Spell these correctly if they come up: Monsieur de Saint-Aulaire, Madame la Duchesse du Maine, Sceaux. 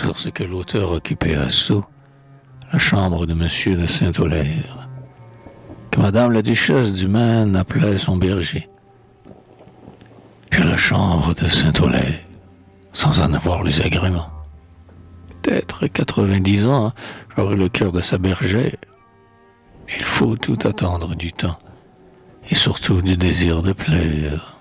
sur ce que l'auteur occupait à Sceaux, la chambre de Monsieur de Saint-Aulaire, que Madame la Duchesse du Maine appelait son berger. Puis la chambre de Saint-Aulaire, sans en avoir les agréments. Peut-être 90 ans, j'aurai le cœur de sa bergère. Il faut tout attendre du temps, et surtout du désir de plaire.